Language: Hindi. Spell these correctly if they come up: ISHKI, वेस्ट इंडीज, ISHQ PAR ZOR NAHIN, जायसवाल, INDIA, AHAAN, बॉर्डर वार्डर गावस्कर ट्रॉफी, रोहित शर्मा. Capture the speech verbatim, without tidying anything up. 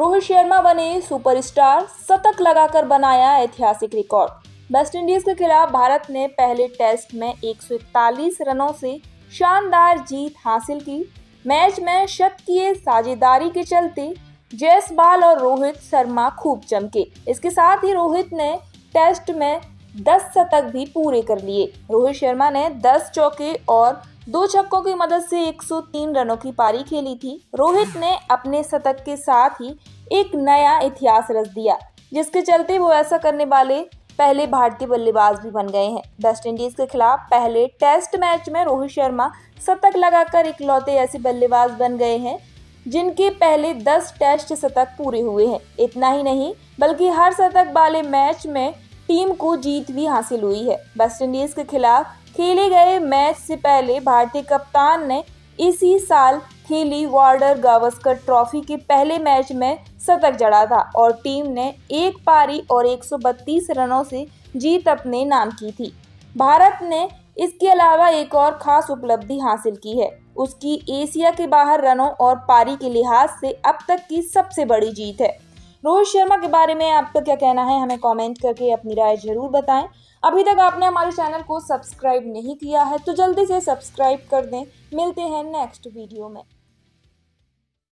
रोहित शर्मा बने सुपरस्टार, शतक लगाकर बनाया ऐतिहासिक रिकॉर्ड। वेस्टइंडीज के खिलाफ भारत ने पहले टेस्ट में एक सौ इकतालीस रनों से शानदार जीत हासिल की। मैच में शत की साझेदारी के चलते जायसवाल और रोहित शर्मा खूब चमके। इसके साथ ही रोहित ने टेस्ट में दस शतक भी पूरे कर लिए। रोहित शर्मा ने दस चौके और दो छक्कों की मदद से एक सौ तीन रनों की पारी खेली थी। रोहित ने अपने शतक के साथ ही एक नया इतिहास रच दिया, जिसके चलते वो ऐसा करने वाले पहले भारतीय बल्लेबाज भी बन गए हैं। वेस्टइंडीज के खिलाफ पहले टेस्ट मैच में रोहित शर्मा शतक लगाकर इकलौते ऐसे बल्लेबाज बन गए हैं जिनके पहले दस टेस्ट शतक पूरे हुए हैं। इतना ही नहीं बल्कि हर शतक वाले मैच में टीम को जीत भी हासिल हुई है। वेस्टइंडीज के खिलाफ खेले गए मैच से पहले भारतीय कप्तान ने इसी साल खेली बॉर्डर वार्डर गावस्कर ट्रॉफी के पहले मैच में शतक जड़ा था और टीम ने एक पारी और एक सौ बत्तीस रनों से जीत अपने नाम की थी। भारत ने इसके अलावा एक और खास उपलब्धि हासिल की है, उसकी एशिया के बाहर रनों और पारी के लिहाज से अब तक की सबसे बड़ी जीत है। रोहित शर्मा के बारे में आपका क्या कहना है, हमें कमेंट करके अपनी राय जरूर बताएं। अभी तक आपने हमारे चैनल को सब्सक्राइब नहीं किया है तो जल्दी से सब्सक्राइब कर दें। मिलते हैं नेक्स्ट वीडियो में।